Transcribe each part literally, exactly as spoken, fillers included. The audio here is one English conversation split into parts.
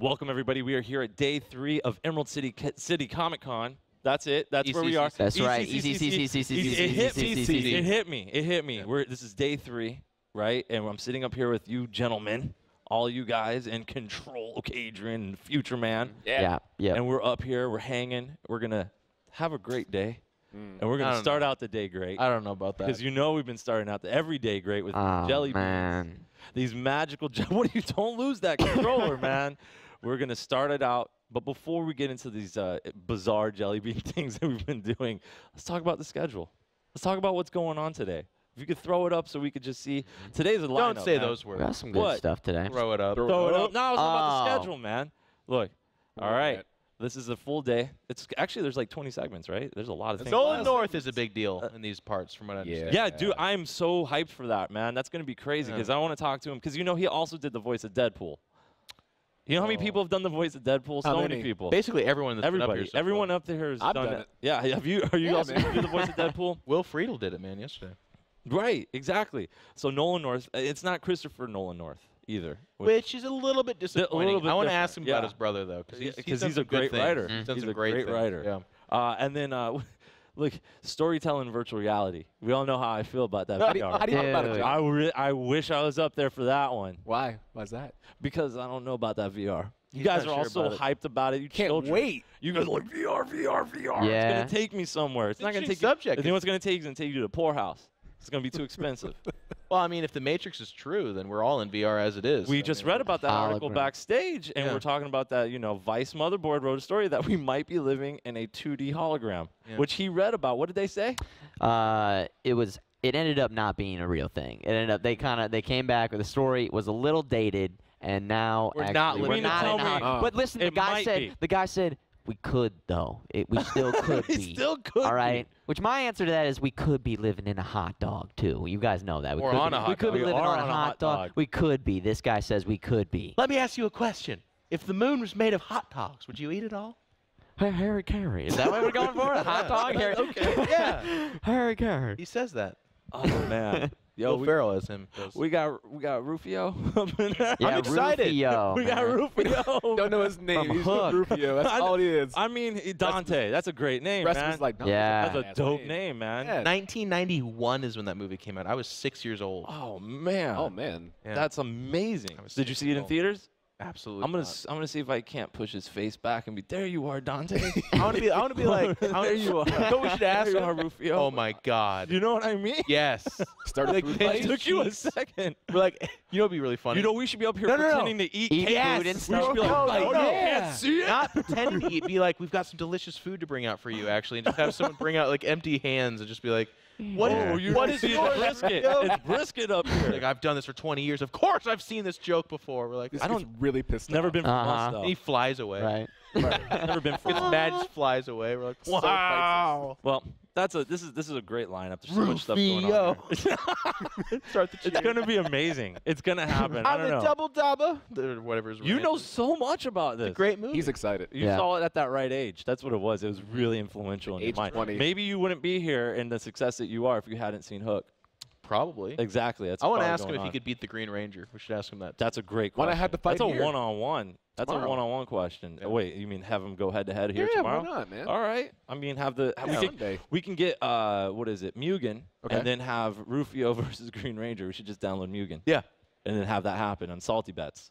Welcome, everybody. We are here at day three of Emerald City City Comic-Con. That's it. That's where we are. That's right. Easy, easy, easy, easy, easy. It hit me. It hit me. It hit me. We're this is day three, right? And I'm sitting up here with you gentlemen, all you guys, and Control, Adrian, Future Man. Yeah. Yeah. And we're up here. We're hanging. We're gonna have a great day. Mm. And we're going to start know. out the day great. I don't know about that. Because you know we've been starting out the every day great with oh, jelly man. beans. These magical jelly beans. What do you, don't lose that controller, man. We're going to start it out. But before we get into these uh, bizarre jelly bean things that we've been doing, let's talk about the schedule. Let's talk about what's going on today. If you could throw it up so we could just see. Today's a lineup. Don't say man. those words. We got some good what? stuff today. Throw it up. Throw, throw it up. up. No, it's oh. about the schedule, man. Look. All, All right. right. This is a full day. It's actually there's like twenty segments, right? There's a lot of things. Nolan North is a big deal in these parts, from what I understand. Yeah, yeah, dude, I'm so hyped for that, man. That's gonna be crazy because yeah. I want to talk to him because you know he also did the voice of Deadpool. You know how many people have done the voice of Deadpool? How so many? many people. Basically everyone that's Everybody. Been up here. So everyone far. up there has I've done, done it. it. Yeah, have you? Are you yeah, also do the voice of Deadpool? Will Friedel did it, man, yesterday. Right, exactly. So Nolan North. It's not Christopher Nolan North either. Which, which is a little bit disappointing. Little bit I want to ask him yeah. about his brother, though, because he's, he's, he's a great writer. Mm. He's, he's a great, great writer. Yeah. Uh, and then, uh, look, storytelling virtual reality. We all know how I feel about that. No, how do you, how do you yeah. about it? I, re I wish I was up there for that one. Why? Why's that? Because I don't know about that V R. You he's guys are sure all so about hyped about it. You can't children. wait. You guys are like, V R, V R, V R. Yeah. It's going to take me somewhere. It's, it's not going to take subject. You. You know what's going to take is going to take you to the poorhouse. It's going to be too expensive. Well, I mean, if the Matrix is true, then we're all in V R as it is. We so just I mean, read about that article program. backstage, and yeah. we're talking about that, you know, Vice Motherboard wrote a story that we might be living in a two D hologram, yeah. which he read about. What did they say? Uh, it was it ended up not being a real thing. It ended up they kind of they came back with the story was a little dated, and now we're actually, not living we're in not in hologram. Oh. But listen, it the guy said be. the guy said we could though. It, we still could we be. We still could. All right. Be. Which my answer to that is we could be living in a hot dog, too. You guys know that. We or could on be, a hot we dog. Could be living on, on a hot dog. dog. We could be. This guy says we could be. Let me ask you a question. If the moon was made of hot dogs, would you eat it all? Hey, Harry Carey. Is that what we're going for? A hot dog? Harry. Okay. Yeah. Harry Carey. He says that. Oh, man. Yo, Will Ferrell as him. Does. We got we got Rufio. yeah, I'm excited. Rufio, we got Rufio. Don't know his name. From He's Hook. Rufio. That's all he is. I mean Dante. That's a great name, man. Rest is like Dante. Yeah. That's a That's dope name, name man. Yeah. nineteen ninety-one is when that movie came out. I was six years old. Oh man. Oh man. Yeah. That's amazing. Did you see it in theaters? Absolutely. I'm gonna not. I'm gonna see if I can't push his face back and be there. You are, Dante. I wanna be I wanna be like I wanna, there you are. No, we should ask you are, Rufio. Oh my God. You know what I mean? Yes. Started like it took cheeks. you a second. We're like, you know, it'd be really funny. You know, we should be up here no, no, pretending no. to eat cake yes. food and stuff. We should be like, like, oh no, yeah. can't see it. Not pretending to eat. Be like, we've got some delicious food to bring out for you, actually, and just have someone bring out like empty hands and just be like. What, oh, is, you what is your brisket? It's brisket up here. Like, I've done this for twenty years. Of course, I've seen this joke before. We're like, this I don't really pissed. Never off. been uh-huh. off. He flies away. Right. right. Never been. It's mad. Just flies away. We're like, wow. So well, that's a. This is this is a great lineup. There's so much stuff going on. Here. Start the it's gonna be amazing. It's gonna happen. I'm the double dabba. Whatever's. You right. know so much about this. It's a great movie. He's excited. You yeah. saw it at that right age. That's what it was. It was really influential in your mind. twenty. Maybe you wouldn't be here in the success that you are if you hadn't seen Hook. Probably. Exactly. That's I want to ask him if on. he could beat the Green Ranger. We should ask him that. That's a great question. When I had the fight That's here. a one-on-one. That's tomorrow. a one-on-one question. Yeah. Wait, you mean have him go head-to-head -head here yeah, tomorrow? Yeah, why not, man? All right. I mean, have the yeah, we, can, we can get uh, what is it, Mugen, okay. and then have Rufio versus Green Ranger. We should just download Mugen. Yeah, and then have that happen on Salty Bets.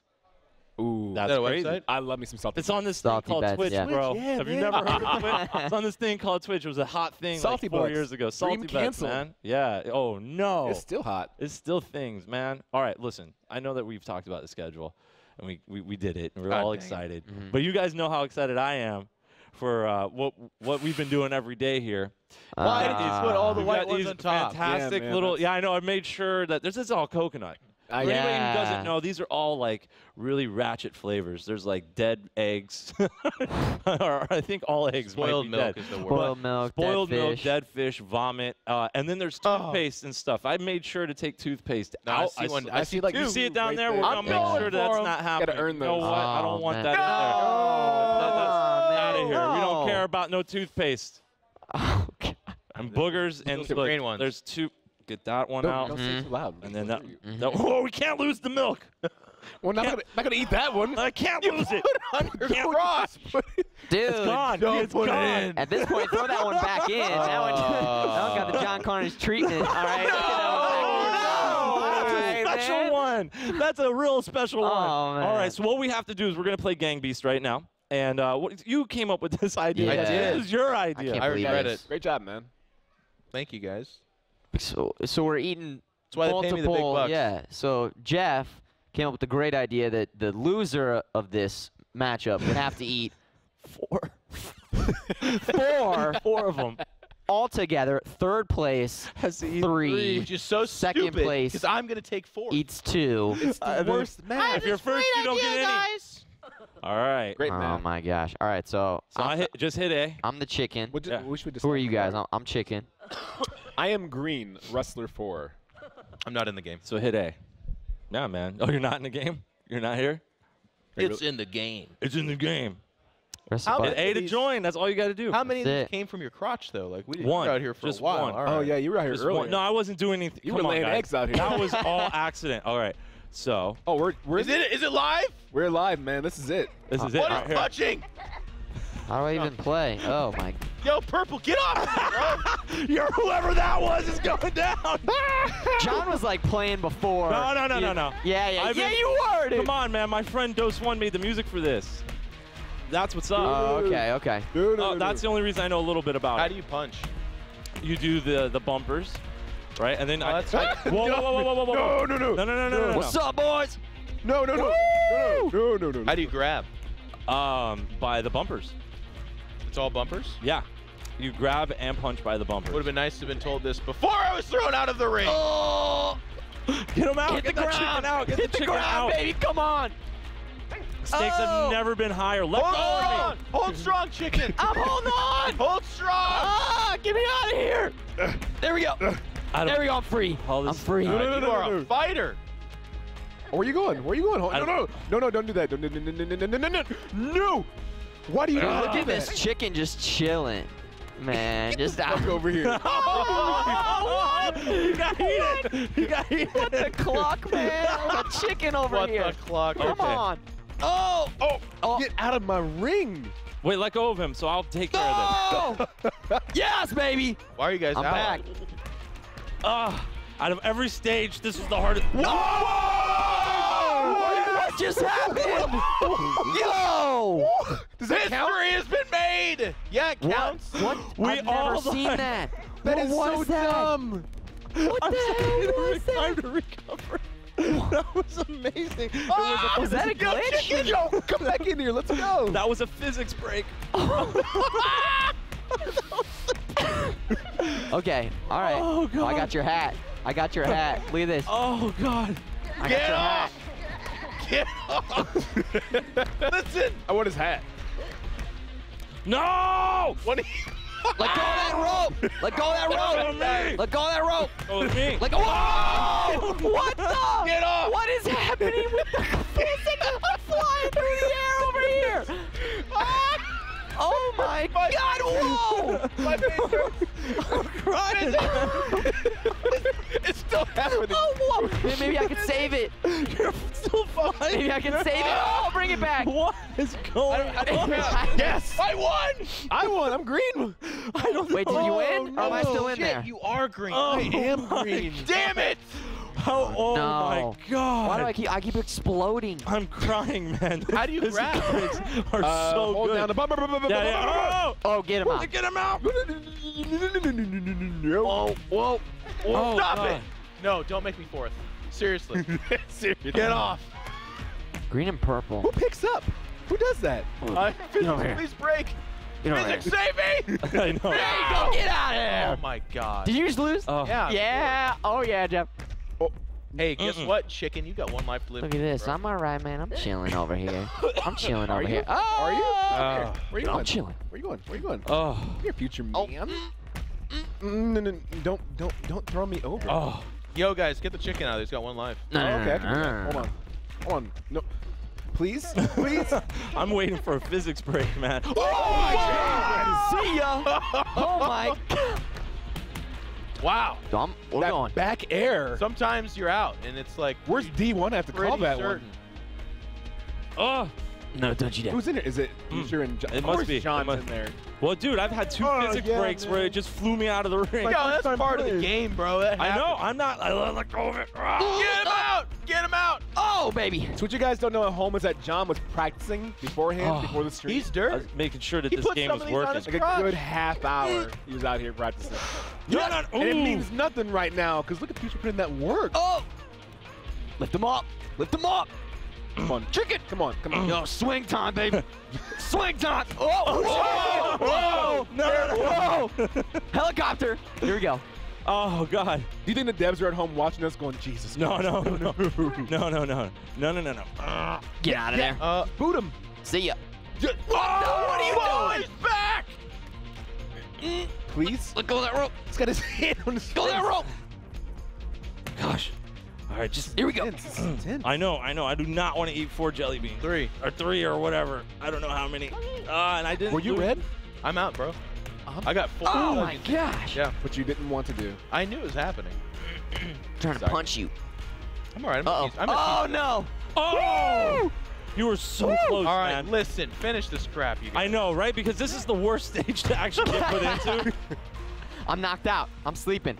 Ooh, that's that crazy. Website? I love me some salty. It's bets. on this thing salty called bets, Twitch, yeah. bro. Yeah, Have man. you never heard of it? It's on this thing called Twitch. It was a hot thing salty like four bets. years ago. Salty Dream bets, canceled. man. Yeah. Oh no. It's still hot. It's still things, man. All right, listen. I know that we've talked about the schedule, and we we, we did it, and we're God all dang. excited. Mm-hmm. But you guys know how excited I am for uh, what what we've been doing every day here. Uh, Why did you put all the white ones on top? Fantastic yeah, man, little. Yeah, I know. I made sure that this is all coconut. Uh, For yeah. anybody who doesn't know, these are all like really ratchet flavors. There's like dead eggs. I think all eggs spoiled might be milk dead. Is the word. Spoiled milk, spoiled dead milk, fish. dead fish, vomit, uh, and then there's toothpaste oh. and stuff. I made sure to take toothpaste no, out. I see, I one, I see like you see it down right there. We're gonna yeah. make sure that's them. not happening. Gotta earn those. You know what? Oh, I don't want man. that no! in there. No! That, that's out of here. No. We don't care about no toothpaste. Oh, God. And boogers and look, green ones. There's two. Get that one don't, out. Don't mm-hmm. say too loud. And then that, mm-hmm. that, oh, we can't lose the milk. We're not gonna, not gonna eat that one. I can't you lose it. It can't cross. Dude, it's gone. Don't it's put gone. It in. At this point, throw that one back in. Uh, that, one, that one got the John Connors treatment. All right. No! That one back in. No! That's a special one. That's a real special oh, one. Man. All right. So what we have to do is we're gonna play Gang Beasts right now. And uh, what, you came up with this idea. Yeah. I did. This is your idea. I, can't I regret it. it. Great job, man. Thank you, guys. So, so we're eating. That's why multiple, they pay me the big bucks. Yeah. So Jeff came up with the great idea that the loser of this matchup would have to eat four, four, four of them all together. Third place has to eat three, three, which is so second stupid, place. Because I'm gonna take four. Eats two. It's the uh, worst match. If you're first, you don't get any. Guys. All right. Great man. Oh my gosh. All right. So, so I hit, just hit A. I'm the chicken. What do, yeah. what should we Who are you guys? I'm, I'm chicken. I am green. Wrestler four. I'm not in the game. So hit A. No, man. Oh, you're not in the game? You're not here? It's in the game. It's in the game. How hit A to join. That's all you got to do. How many of these came from your crotch, though? Like, we didn't one. Out here for just a while. One. Right. Oh, yeah. You were out here just earlier. One. No, I wasn't doing anything. You Come were laying guys. Eggs out here. That was all accident. All right. So. Oh, we're. we're is, it, is it live? We're live, man. This is it. This is uh, it. What right is touching? How do I even play? Oh, my. Yo, Purple, get off! You're whoever that was is going down. John was like playing before. No, no, no, you, no, no. Yeah, yeah, I've yeah. Been, you were, dude. Come on, man. My friend Dose One made the music for this. That's what's up. Oh, okay, okay. Dude, dude, oh, that's dude. the only reason I know a little bit about How it. How do you punch? You do the the bumpers, right? And then oh, I. That's right. Whoa, whoa, whoa, whoa, whoa, whoa! No, no, no, no, no, no, no, no. What's up, boys? No, no, no, no, no, no, no. How do you grab? Um, by the bumpers. It's all bumpers? Yeah. You grab and punch by the bumpers. Would have been nice to have been told this before I was thrown out of the ring. Oh! Get him out. Get, get the, the ground out. Get, get the, the ground, out. baby. Come on. Stakes oh. have never been higher. Let Hold on. Me. Hold strong, chicken. I'm holding on. Hold strong. Ah, get me out of here. Uh, there we go. Uh, I don't there we go. I'm free. I'm free. No, no, no, no, you are no, no. a fighter. Where are you going? Where are you going? No, no, no. No, no, don't do that. No, no, no, no, no, no, no. No. Why do you uh, look at this chicken just chilling, man? Get just the fuck over here. Oh, oh, what? You got heated. You got heated. What the clock, man? The chicken over what here. What the clock? Come okay. on. Oh, oh, oh, get out of my ring. Wait, let go of him, so I'll take care oh. of this. Yes, baby. Why are you guys I'm out? Back. Uh, out of every stage, this is the hardest. Whoa! Whoa! What just happened? Yo! Does that History count? has been made! Yeah, it counts. What? what? We I've all never seen that. That well, is what so is that? dumb. What I'm the hell was that? Time to recover. That was amazing. Oh, it was, a was that a glitch? Yo, come back in here. Let's go. That was a physics break. Okay. All right. Oh, God. Oh, I got your hat. I got your hat. Look at this. Oh, God. I Get got your off. hat. Get off. Listen. I want his hat. No! What Let go of that rope! Let go of that rope! Let go of that rope! Oh, it's me! Let go! Oh! What the? Get off! What is happening with the I'm flying through the air over here! Oh my my God! Whoa! My face hurts. I'm crying. It's still happening. Oh, whoa. Maybe I can save it. You're still fine. Maybe I can save it. Oh, bring it back. What is going I on? I, yes, I won. I won. I'm green. I don't. Wait, know. did you win? Or oh, am I still in shit, there? You are green. Oh, I am green. Damn it! How, oh, oh no. my God. Why do I keep, I keep exploding? I'm crying, man. How do you grab? These are uh, so hold good. Down the bumper. Yeah, yeah. Oh, get him oh, out. Get him out. Whoa, whoa, whoa. Oh, Stop God. it. No, don't make me fourth. Seriously. Seriously. Get off. Green and purple. Who picks up? Who does that? Uh, physics, please break. You know Physics, right. save me! I know. Hey, go get out of here. Oh, my God. Did you just lose? Oh. Yeah. Yeah. Oh, yeah, Jeff. Hey, guess mm-mm. what, chicken? You got one life to live. Look at this. Bro. I'm all right, man. I'm chilling over here. I'm chilling over here. Oh, are you? Uh, Where you going? I'm chilling. Where you going? Where you going? Oh, your future oh. man. Mm, no, no, don't, don't, don't throw me over. Oh, yo, guys, get the chicken out. He's got one life. No, oh, okay. No, no, no. Hold on. Hold on. No, please, please. I'm waiting for a physics break, man. Oh, oh my God! See ya. Oh my God. Wow. Dumb. We're that going. Back air. Sometimes you're out, and it's like. Where's D one after combat one? Oh! No, don't you dare. Who's in it? Is it Usher and John? It must be. John's it must in there. Well, dude, I've had two oh, physics yeah, breaks man. where it just flew me out of the ring. Yo, that's part of the game, bro. That I know. I'm not. I let go of it. Oh, Get him oh. out! Get him out! Oh, baby. So what you guys don't know at home is that John was practicing beforehand, oh, before the stream. He's dirt. I was making sure that he this game was working. Like crotch. a good half hour, he was out here practicing. You're not, and it means nothing right now, because look at Future putting that work. Oh! Lift him up. Lift him up. Come on. Chicken! Come on, come on. Yo, swing time, baby. Swing time! Oh! Whoa! Whoa! No! Whoa! Helicopter! Here we go. Oh, God. Do you think the devs are at home watching us going, Jesus Christ? No, no, no. No, no, no. No, no, no, no. no. Uh, get out of yeah. there. Uh, boot him. See ya. Yeah. Oh, no, what are you whoa. doing? He's back! Mm. Please? Let go of that rope. He's got his hand on his face. Go that rope! Gosh. All right, just here we go. ten, ten. I know, I know. I do not want to eat four jelly beans. Three. Or three or whatever. I don't know how many. Uh, and I didn't. Were you red? It. I'm out, bro. Um, I got four. Oh, my gosh. Yeah, but you didn't want to do. I knew it was happening. Trying Sorry. to punch you. I'm all right. I'm uh -oh. I'm oh, no. Oh! Woo! You were so Woo! close, all right, man. Listen, finish this crap, you guys. I know, right? Because this is the worst stage to actually get put into. I'm knocked out. I'm sleeping.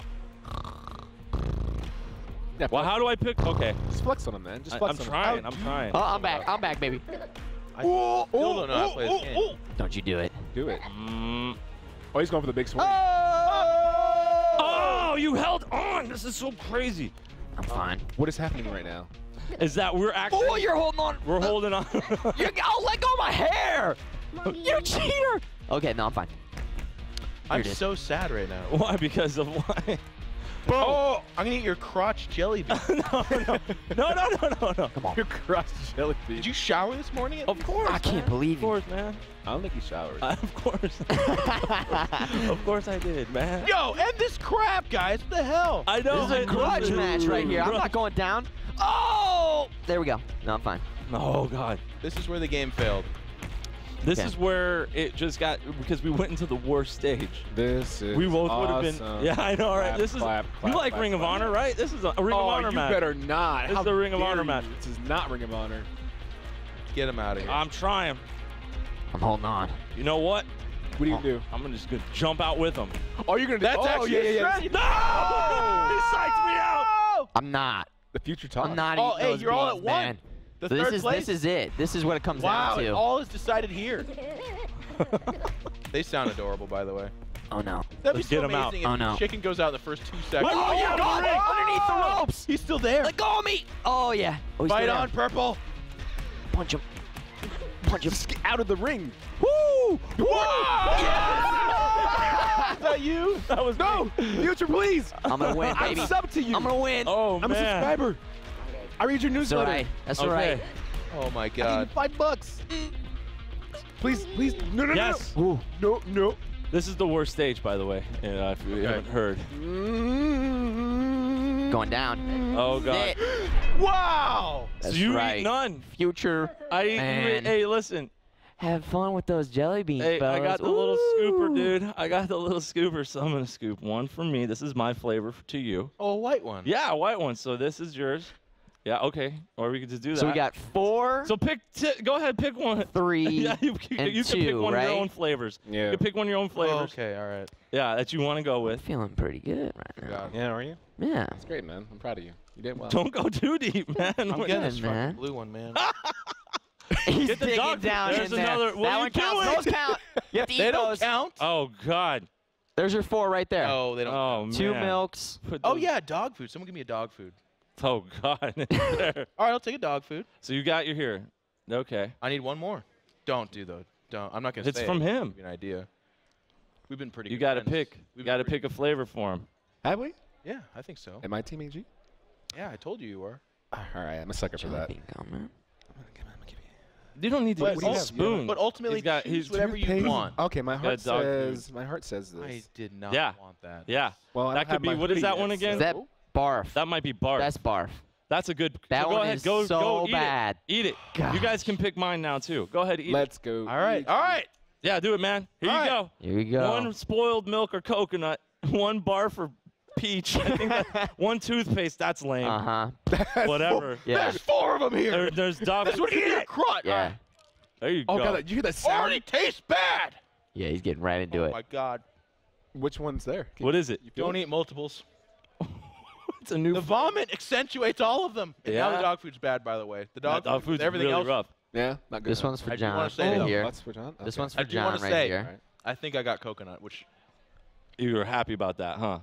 Yeah, well, how do I pick? Okay. Just flex on him, man. Just flex I, I'm on trying, him. I'm trying. I'm trying. Oh, I'm back. I'm back, baby. I oh, still don't know how to play this game. Don't you do it. Do it. Mm. Oh, he's going for the big swing. Oh! Oh, you held on. This is so crazy. I'm fine. What is happening right now? Is that we're actually. Oh, you're holding on. We're holding on. You're, I'll let go of my hair. Mommy. You cheater. Okay, no, I'm fine. Here I'm so sad right now. Why? Because of why? Boom. Oh, I'm gonna eat your crotch jelly bean. no, no, no, no, no, no, no. Come on. Your crotch jelly bean. Did you shower this morning? Of course. I man. can't believe it. Of course, you. man. I don't think you showered. Uh, of course. Of course I did, man. Yo, end this crap, guys. What the hell? I know. This is a grudge match right here. I'm not going down. Oh! There we go. No, I'm fine. Oh, God. This is where the game failed. This okay. is where it just got, because we went into the worst stage. This is We both awesome. would have been, yeah, I know, right? Clap, this is, clap, clap, you like clap, Ring of Honor, right? This is a, a Ring oh, of Honor you match. you better not. This How is the Ring of Honor you? match. This is not Ring of Honor. Get him out of here. I'm trying. I'm holding on. You know what? What do you oh. do? I'm gonna just gonna jump out with him. Oh, you're gonna do That's oh, actually yeah, yeah, yeah. No! Oh! He psyched me out! I'm not. The future talk. I'm not oh, eating hey, those you're balls, all at one. Man. The so this is place? this is it. This is what it comes wow, down to. Wow! All is decided here. They sound adorable, by the way. Oh no! That'd Let's be so get amazing. Him out. If oh no! Chicken goes out in the first two seconds. Oh, oh yeah! God, underneath oh! the ropes. He's still there. Let go of me! Oh yeah! Oh, Fight on, purple! Punch him! Punch him! Out of the ring! Woo! Whoa! Yeah! Is that you? That was no! Future, please! I'm gonna win, baby. I'm sub to you. I'm gonna win. Oh I'm man! I'm a subscriber. I read your newsletter. That's all right. That's okay. all right. Oh my God. I need five bucks. Please, please. No, no, yes. no. Yes. No, no. This is the worst stage, by the way. You know, if you okay. haven't heard. Going down. Oh God. Wow. That's so you right. eat none. Future. I eat. Man. Hey, listen. Have fun with those jelly beans, hey, fellas. I got the Ooh. little scooper, dude. I got the little scooper, so I'm gonna scoop one for me. This is my flavor to you. Oh, a white one. Yeah, a white one. So this is yours. Yeah, okay. Or we could just do that. So we got four. So pick, t go ahead, pick one. Three. Yeah, you, you, and you can two, pick one right? of your own flavors. Yeah. You can pick one of your own flavors. Oh, okay, all right. Yeah, that you want to go with. I'm feeling pretty good right now. Yeah, are you? Yeah. That's great, man. I'm proud of you. You did well. Don't go too deep, man. I'm getting this fucking blue one, man. He's Get the digging dog. down There's in another. There. That one counts. Doing? Those count. You have to eat they those. They don't count. Oh, God. There's your four right there. Oh, they don't oh, count. Two man. milks. Oh, yeah, dog food. Someone give me a dog food. Oh, God. All right, I'll take a dog food. So you got your here. Okay. I need one more. Don't do, though. Don't. I'm not going to say it. It's from him. Give you an idea. We've been pretty you good. Gotta pick. You got to pick a flavor for him. Have we? Yeah, I think so. Am I Team A G? Yeah, I told you you were. All right, I'm a sucker for that. You don't need to use a spoon. But ultimately, got, choose whatever you want. Okay, my heart says food. My heart says this. I did not yeah. want that. Yeah. Well, that could be. What is that one again? Is that barf? That might be barf. That's barf. That's a good. That so go one ahead, is go, so go eat bad. It. Eat it. Gosh. You guys can pick mine now too. Go ahead, eat Let's it. Let's go. All right. All right. Yeah, do it, man. Here All you right. go. Here we go. One spoiled milk or coconut. One barf or peach. I think that one toothpaste, that's lame. Uh-huh. Whatever. Four, yeah. There's four of them here. There, there's Duff. That's what he did. Yeah. There you oh, go. Oh, God, you hear that sound? Already tastes bad. Yeah, he's getting right into oh it. Oh, my God. Which one's there? Can what you, is it? You don't it? eat multiples. It's a new The vomit accentuates all of them. And yeah. now the dog food's bad, by the way. The dog, dog food's everything really else. rough. Yeah, not good. This enough. one's for John right oh, here. That's for John? Okay. This one's for I John right say, here. I think I got coconut, which... You were happy about that, huh?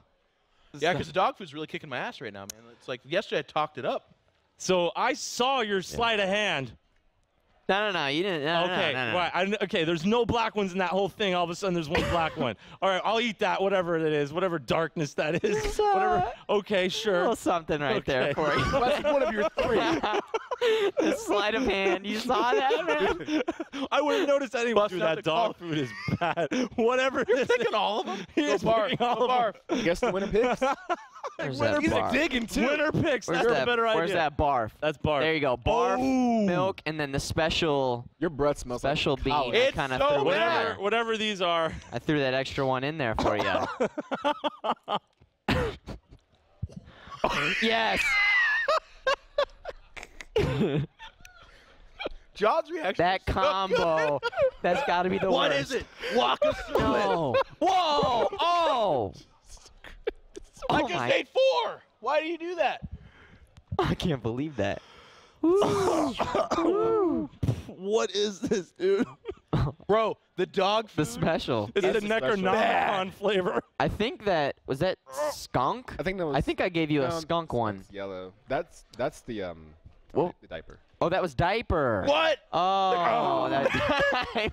Yeah, because the dog food's really kicking my ass right now, man. It's like yesterday I talked it up. So I saw your sleight yeah. of hand. No, no, no, you didn't. No, okay, no, no, no. Right. I, okay, there's no black ones in that whole thing. All of a sudden, there's one black one. All right, I'll eat that, whatever it is, whatever darkness that is. Uh, whatever. Okay, sure. A little something right okay. there, Corey. That's one of your three. The sleight of hand. You saw that, man? I wouldn't notice anyone. Dude, that dog food is bad. Whatever You're it is. You're picking all of them? He is bar, picking all bar. of them. I guess the winner picks. Winner picks. digging, too. Winner picks. Where's That's that, a better idea. Where's that barf? That's barf. There you go. Barf, oh. milk, and then the special. Your breath smells special like bean. It's kind of so whatever, whatever these are. I threw that extra one in there for you. Yes. John's reaction. That combo. So that's got to be the what worst. What is it? Walk us through no. it. Whoa. Oh. I oh just my. ate four. Why do you do that? I can't believe that. Ooh. Ooh. What is this, dude? Bro, the dog food. The special. Is it a Necronomicon flavor? I think that was that skunk. I think that was. I think I gave you no, a skunk one. Yellow. That's that's the um. Well, the diaper. Oh, that was diaper. What? Oh, that's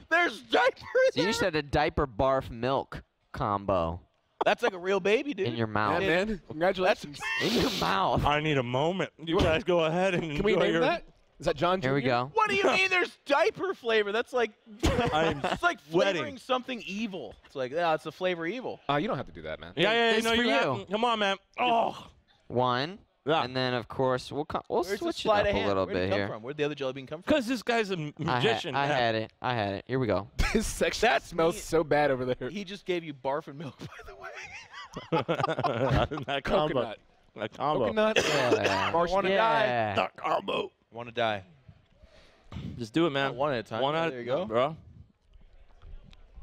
there's diaper. In so there? You said a diaper barf milk combo. That's like a real baby, dude. In your mouth. Yeah, man. Congratulations. That's in your mouth. I need a moment. You guys go ahead and Can we name your... that? Is that John Junior? Here we go. What do you mean there's diaper flavor? That's like, it's like flavoring wedding. something evil. It's like, yeah, it's the flavor evil. Uh, you don't have to do that, man. Yeah, yeah, yeah. It's no, for you. you. Come on, man. Oh. One. Yeah. And then, of course, we'll, come, we'll switch it up a little bit here. From? Where'd the other jelly bean come from? Because this guy's a magician. I, ha I had it. I had it. Here we go. This section that smells so bad over there. He just gave you barf and milk, by the way. That combo. Coconut. That combo. Coconut. Yeah. I want to yeah. die. That combo. Want to die. Just do it, man. Not one at a time. One at a time. There you go. Bro.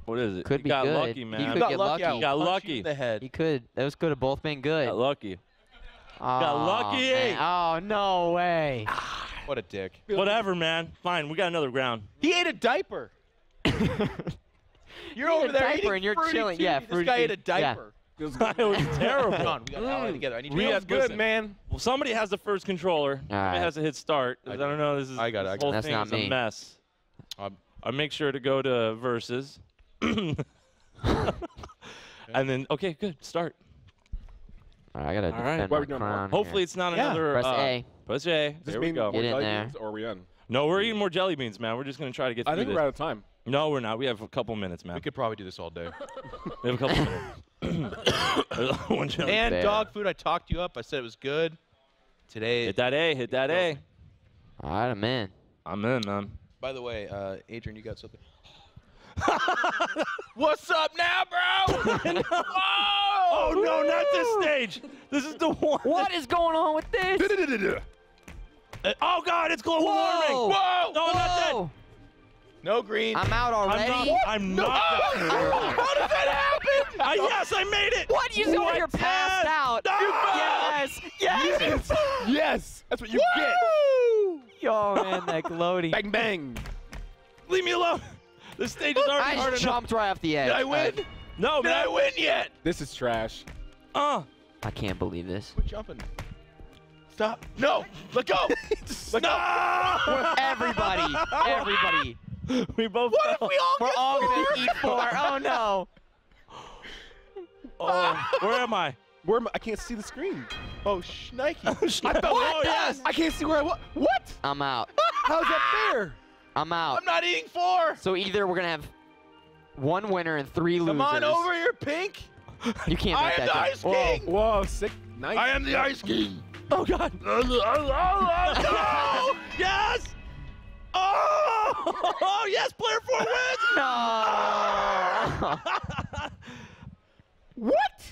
What is it? Could he be got good. lucky, man. He could got get lucky. lucky. He got lucky. In the head. He could. Those could have both been good. Got lucky. Oh, got lucky. Man. Oh, no way. What a dick. Whatever, man. Fine, we got another round. He ate a diaper. You're he over there eating and you're chilling. Tea. Yeah, this guy tea. ate a diaper. Yeah. It was, it was terrible. Come on, we got all together. I need we have good, listen. man. Well, somebody has the first controller. Right. Somebody has to hit start. I, I don't know. This is I got it. I got it. That's not me. A mess. Um, I make sure to go to versus. And then, okay, good. Start. All right, I gotta All defend right. my crown Hopefully here. it's not yeah. another. Press uh, A. Press A. There we go. Get in there. Or are we in? No, we're eating more jelly beans, man. We're just gonna try to get. I through think this. we're out of time. No, we're not. We have a couple minutes, man. We could probably do this all day. We have a couple minutes. One jelly and bear. dog food. I talked you up. I said it was good. Today. Hit that A. Hit that A. All right, I'm in. I'm in, man. By the way, uh, Adrian, you got something. What's up now, bro? No. Oh, Woo! no, not this stage. This is the one. What is going on with this? uh, oh, God, it's global Whoa. warming. Whoa. No, Whoa. Not no green. I'm out already. I'm not. I'm no. not oh, oh, how did that happen? Uh, yes, I made it. What? You saw your passed out. No. Yes. Yes. Yes. Yes. That's what you Woo! get. Yo, man, that gloating. Bang, bang. Leave me alone. This stage is already I hard enough. I jumped right off the edge. Did I win? Uh, no, Did man. I win yet? This is trash. Uh. I can't believe this. Quit jumping. Stop. No. Let go. Let no. Everybody. Everybody. We both What fell. if we all We're get all going to eat four. Oh, no. Oh, where am I? Where am I? I can't see the screen. Oh, shnikey. Oh, sh I fell. What? Oh, yes. I can't see where I was. What? I'm out. How's that fair? I'm out. I'm not eating four. So either we're going to have one winner and three Come losers. Come on over here, Pink. You can't I make that I am the Ice King. Whoa, whoa sick. Nice. I am the Ice King. Oh, God. No. Yes. Oh. Oh, yes. Player four wins. No. What?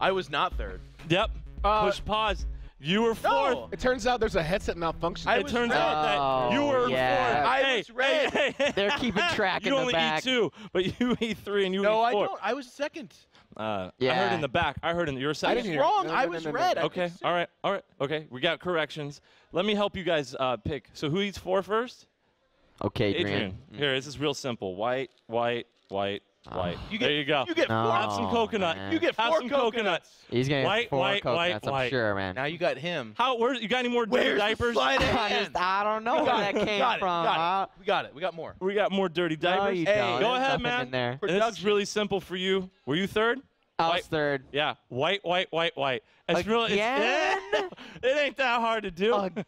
I was not third. Yep. Uh, Push pause. You were fourth. No. It turns out there's a headset malfunction. I it turns red. out that you were yeah. fourth. I hey, was red. Hey, hey. They're keeping track in the back. You only eat two, but you eat three and you no, eat four. No, I don't. I was second. Uh, yeah. I heard in the back. I heard in the, you were second. I was wrong. No, no, I was no, no, no, red. Okay. All right. All right. Okay. We got corrections. Let me help you guys uh, pick. So who eats four first? Okay, Adrian. Adrian. Mm. Here, this is real simple. White, white, white. White. You get, there you go. You get four. No, have some coconut. Man. You get four have some coconuts. coconuts. He's gonna white, get four white, coconuts. White, I'm white. sure, man. Now you got him. How? Where's? You got any more dirty diapers? I, I don't know where that it, came got from. It, got uh, it. We got it. We got more. We got more dirty diapers. No, hey, go ahead, man. There. This is really simple for you. Were you third? I was third. Yeah. White, white, white, white. It's Again? Really, it's, it ain't that hard to do. Again.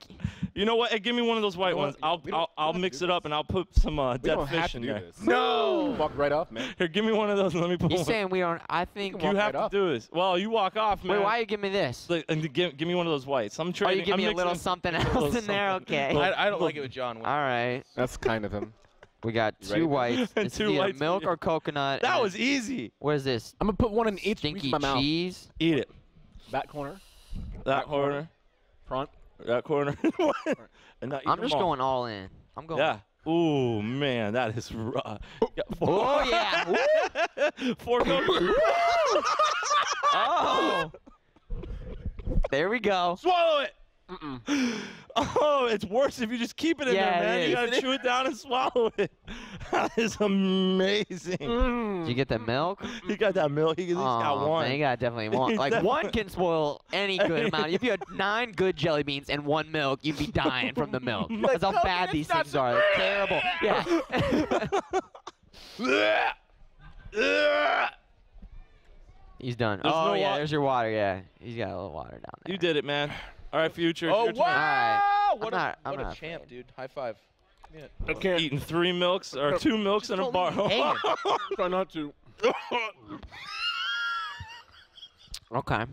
You know what? Hey, give me one of those white ones. I'll I'll, I'll mix it up and I'll put some uh, dead fish in there. No! Walk right off, man. Here, give me one of those and let me put You're one. You're saying we don't, I think. You, you have right to do this. Well, you walk off, man. Wait, why are you giving me this? Like, and give, give me one of those whites. I'm trying to. Oh, you give I'm me a little something else little in something. There? Okay. I, I don't like it with John. All right. That's kind of him. We got two whites. It's two either whites. Milk or coconut. That was easy. What is this? I'm going to put one in each Stinky my mouth. cheese. Eat it. Back corner. That corner. Front. That corner. and not I'm just all. going all in. I'm going. Yeah. Ooh, man, that is rough. Yeah, oh, yeah. Four coconuts. Oh. There we go. Swallow it. Mm-mm. Oh, it's worse if you just keep it in yeah, there, man. It you gotta chew it down and swallow it. That is amazing. Mm. Did you get the milk? He got that milk. He at least oh, got one. Man, he got definitely one. Like definitely one can spoil any good amount. If you had nine good jelly beans and one milk, you'd be dying from the milk. That's how bad these things are. They're terrible. Yeah. He's done. There's oh no yeah, there's your water. Yeah, he's got a little water down there. You did it, man. All right, Future. Oh, wow! Right. What, not, a, what a champ, afraid. dude. High five. Yeah. I can't. Eating three milks or two milks in a bar. Try not to. Okay.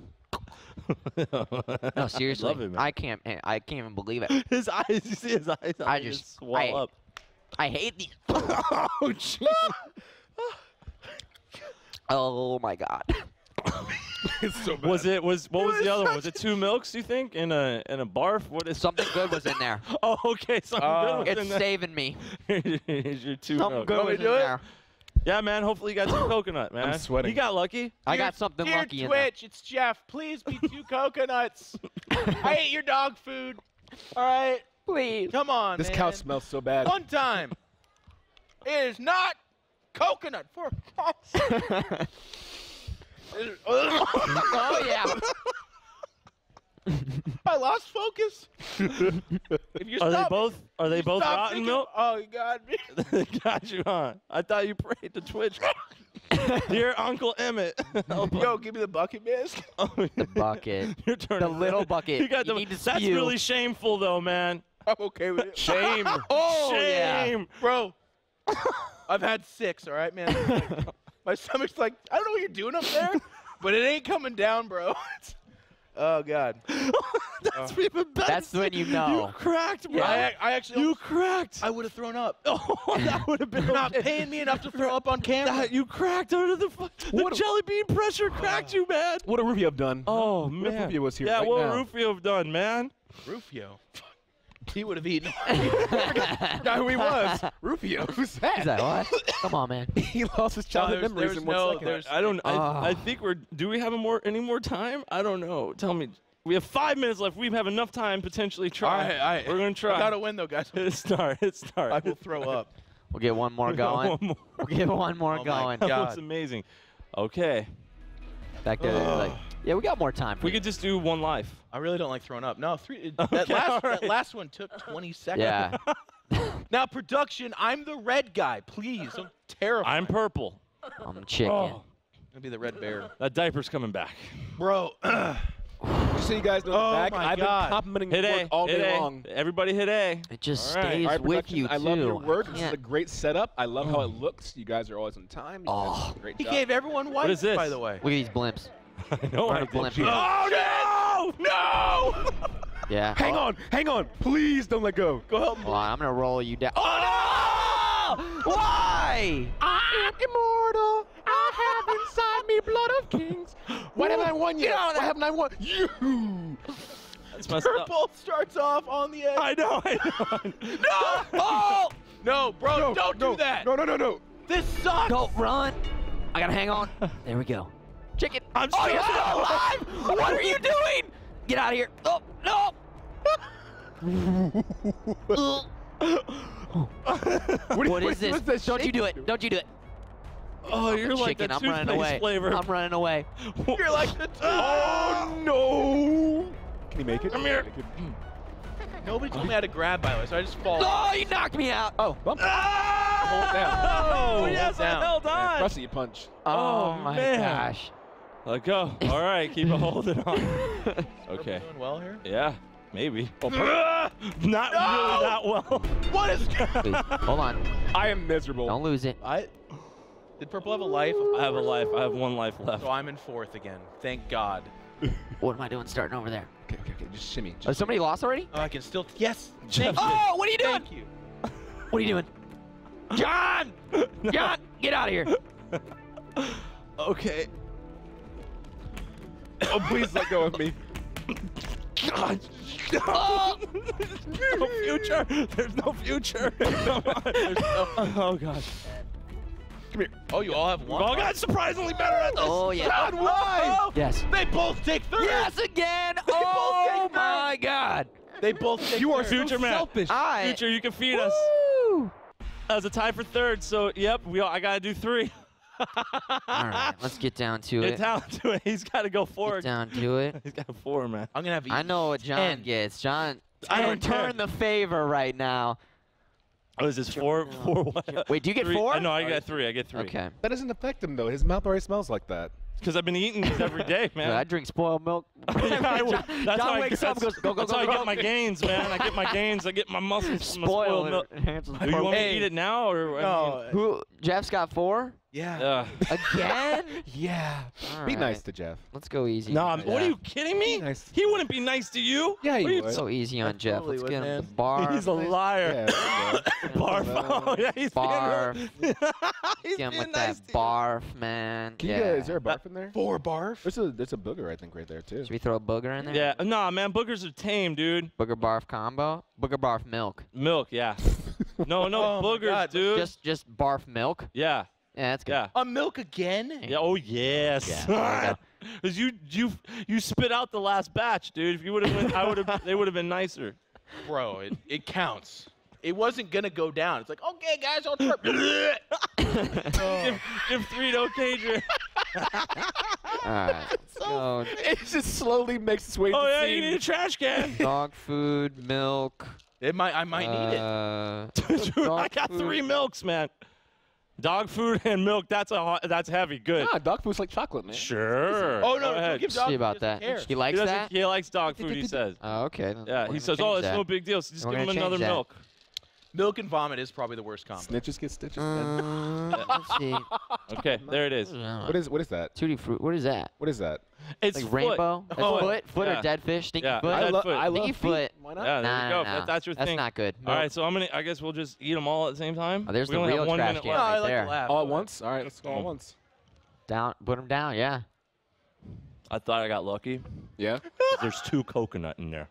No, seriously. Love it, man. I can't. I can't even believe it. His eyes. You see his eyes. I just, just swell I, up. I hate these. Oh, jeez. Oh my God. It's so bad. Was it was what it was, was the other one? Was it two milks? You think in a in a barf? What is something good was in there? Oh, okay, something uh, good was in there. It's saving me. Here's your two something milks. Good was in there. Yeah, man. Hopefully you got some coconut, man. I'm sweating. You got lucky. I dear, got something dear lucky Twitch, in there. Twitch, it's Jeff. Please be two coconuts. I ate your dog food. All right, please. Come on. This man. cow smells so bad. One time. It is not coconut for us. Oh, yeah. I lost focus. If you are stop, they both? Are they both rotten thinking, milk? Oh, you got me. They got you on. I thought you prayed to Twitch. Dear Uncle Emmett. Yo, give me the bucket, man. The bucket. Your turn. The little bucket. You got you the, need to that's spew. really shameful, though, man. I'm okay with it. Shame. Oh, shame. Yeah. Bro, I've had six, all right, man? My stomach's like, I don't know what you're doing up there, but it ain't coming down, bro. Oh, God. That's oh. even better. That's when you know. You cracked, bro. Yeah. I, I actually you cracked. I would have thrown up. Oh, that would have been not paying me enough to throw up on camera. That, you cracked under the the jelly bean pressure cracked you, man. What would Rufio have done? Oh, man. If Rufio was here yeah, right what would Rufio have done, man? Rufio? He would have eaten. Forgot who he was. Rufio. Who's that? He's like, what? Come on, man. He lost his childhood no, memories in one no, second. I don't. I, oh. I think we're. Do we have a more any more time? I don't know. Tell me. We have five minutes left. We have enough time potentially. Try. All right, all right. We're gonna try. We gotta win though, guys. It's start. It's start. I will throw up. We'll get one more going. One more. We'll get one more oh going. My God. That was amazing. Okay. Back there, like, yeah, we got more time. For we you. could just do one life. I really don't like throwing up. No, three. It, okay, that, last, right. that last one took twenty seconds. Yeah. Now, production, I'm the red guy. Please, don't terrify. I'm purple. I'm chicken. Oh. I'll be the red bear. That diaper's coming back, bro. Just so you guys know, oh back. My I've God. been complimenting hit work a. all hit day a. long. Everybody hit A. It just right. stays right, with you, I too. I love your work. This is a great setup. I love mm. how it looks. You guys are always on time. You oh. Great he job. gave everyone white, what is this? by the way. Look at these blimps. I know I blimp Oh, no! No! Yeah. Hang oh. on. Hang on. Please don't let go. Go help me. Well, I'm going to roll you down. Oh, no! Why? I'm immortal. I'm have inside me, blood of kings. Why haven't I won yet? Why haven't I won? You. Purple starts off on the edge. I know. I know. No! Oh! No, bro, no, don't no, do that. No, no, no, no. This sucks. Don't run. I gotta hang on. There we go. Chicken. I'm oh, you're still alive. What are you doing? Get out of here. Oh no. Oh. What, what is this? This? Don't you do it. Don't you do it. Oh, I'm you're like chicken. The I'm running away. Flavor. I'm running away. You're like the Oh no. Can you make it? Come here. Nobody told me how to grab, by the way, so I just fall. Oh, you knocked me out. Oh, bump. Ah! Hold down. Oh, oh yes, down. I held on. Rusty, you punch. Oh, oh my man. gosh. Let go. All right, keep a holding on. Okay. Doing well here? Yeah, maybe. Oh, not no! really that well. What is? Hold on. I am miserable. Don't lose it. I. Did Purple have a life? I have a life. I have one life left. So I'm in fourth again. Thank God. What am I doing starting over there? Okay, okay, okay. Just shimmy. Just oh, somebody shimmy. lost already? Oh, I can still. Yes. Thank oh, you. what are you doing? Thank you. What are you doing? John! No. John, get out of here. Okay. Oh, please let go of me. God. Oh. There's no future. There's no future. No, there's no, oh, gosh. Come here. Oh, you all have one. Oh, God, surprisingly better at this. Oh, yeah. God, why? Oh, yes. They both take third. Yes, again. They oh, my God. They both take You third. are future, so man. Selfish. I... Future, you can feed Woo. us. That was a tie for third, so, yep, we all, I got to do three. All right, let's get down to get it. Get down to it. He's got to go forward. Get down to it. He's got four, man. I'm going to have you. I know what John ten. Gets. John, I don't return the favor right now. Oh, is this four? Four what? Wait, do you get three? four? Uh, no, I got three. I get three. Okay. That doesn't affect him, though. His mouth already smells like that. Because I've been eating these every day, man. Dude, I drink spoiled milk. Yeah, I, John, that's John how wakes I, up goes, go, go, that's go, how go, I get my gains, man. I get my gains. I get my muscles spoiled milk. Do you want hey. me to eat it now? Or no. I mean, Who, Jeff's got four? Yeah. Uh. Again? Yeah. All be right. nice to Jeff. Let's go easy. No, nah, what are you kidding me? Nice. He wouldn't be nice to you. Yeah, he would. So easy on Jeff. Let's get him to the bar. He's a liar. Barf. Oh, yeah, he's barf. He's being with that barf, man. Is there a barf in there? Four barf. There's a there's a booger, I think, right there too. Should we throw a booger in there? Yeah. Nah, man, boogers are tame, dude. Booger barf combo. Booger barf milk. Milk, yeah. No, no oh boogers, God, dude. Just just barf milk. Yeah. Yeah, that's good. Yeah. A milk again? Yeah. Oh yes. Yeah, because you you you spit out the last batch, dude. If you would have, I would have. They would have been nicer. Bro, it it counts. It wasn't gonna go down. It's like, okay, guys, I'll trip. oh. give, give three to Okanger. All right. So, it just slowly makes its way. Oh yeah, scene. You need a trash can. Dog food, milk. It might. I might uh, need it. Dude, I got food. three milks, man. Dog food and milk, that's a hot, that's heavy. Good. Nah, dog food's like chocolate, man. Sure. Oh, no, no give dog See about that. He likes he that? He likes dog food, he says. Oh, okay. Then yeah, he says, oh, it's no big deal. So just give him another that. milk. Milk and vomit is probably the worst combo. Snitches get stitches. Uh, let's see. Okay, there it is. What is what is that? Tutti fruit. What is that? What is that? It's like foot. rainbow. That's oh, foot. Foot yeah. or dead fish. Stinky yeah. foot. I, lo I love Stinky foot. Why not? Yeah, there nah, you go. No, no. That's your that's thing. That's not good. All right, so I'm gonna. I guess we'll just eat them all at the same time. Oh, there's we the real one trash can right like there. All at once. All right, let's go all at once. Down. Put them down. Yeah. I thought I got lucky. Yeah. There's two coconut in there.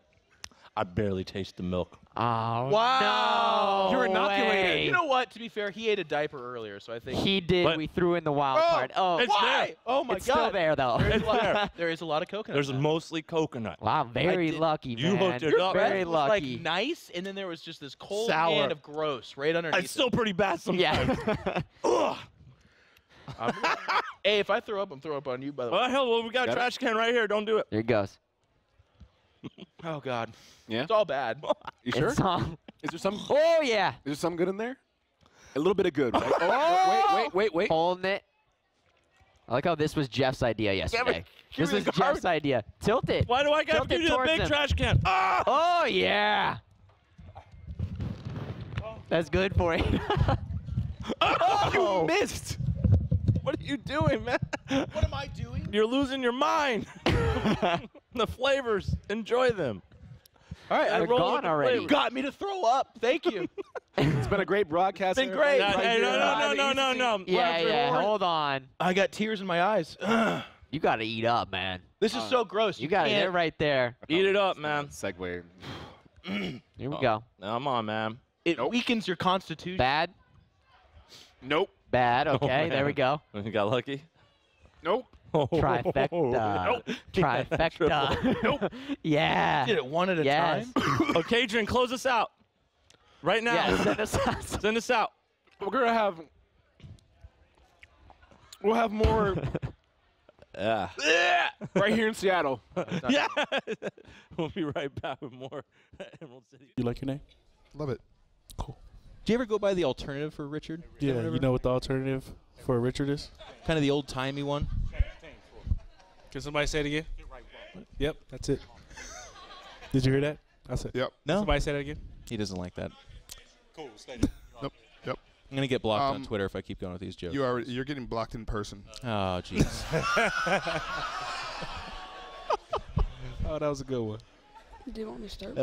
I barely taste the milk. Oh, wow. No You're inoculated. Way. You know what? To be fair, he ate a diaper earlier, so I think. He did. But we threw in the wild oh, card. Oh, it's why? There. Oh, my it's God. It's still there, though. There is, a lot, there. There is a lot of coconut. There's now. mostly coconut. Wow, very lucky, man. You hooked it Your up. Very lucky. Like, nice, and then there was just this cold Sour. hand of gross right underneath It's it. still pretty bad sometimes. Yeah. Ugh. Hey, if I throw up, I'm throwing up on you, by the way. Well, hell, well, we got, got a trash it. can right here. Don't do it. There it goes. Oh, God. Yeah. It's all bad. You sure? It's all Is there some? Oh, yeah. Is there some good in there? A little bit of good. Right? Oh, wait, wait, wait, wait. Holding it. I like how this was Jeff's idea yesterday. Yeah, this was Jeff's garbage. idea. Tilt it. Why do I got to do the big him. trash can? Oh, oh yeah. Oh. That's good for you. Oh, you missed. What are you doing, man? What am I doing? You're losing your mind. The flavors, enjoy them. All right, I rolled already. You got me to throw up. Thank you. It's been a great broadcast. It's been great. No, no, no, no, no, no, no. Yeah, yeah, hold on. I got tears in my eyes. You got to eat up, man. This is so gross. You got to get right there. Eat it up, man. Segway. Here we go. Come on, man. It weakens your constitution. Bad? Nope. Bad, okay, there we go. You got lucky? Nope. Trifecta. Nope. Trifecta. Nope. Yeah. Did it one at a time? Okay, Adrian, close us out. Right now. Yeah, send us out. Send us out. We're gonna have. We'll have more. Yeah. Right here in Seattle. Yeah. We'll be right back with more Emerald City. You like your name? Love it. Cool. Do you ever go by the alternative for Richard? Yeah. You know what the alternative for Richard is? Kind of the old timey one. Can somebody say it again? Yep. That's it. Did you hear that? That's it. Yep. No. Somebody say that again. He doesn't like that. Cool. Nope. Yep. I'm gonna get blocked um, on Twitter if I keep going with these jokes. You are. You're getting blocked in person. Oh jeez. Oh, that was a good one. Do you want me to start?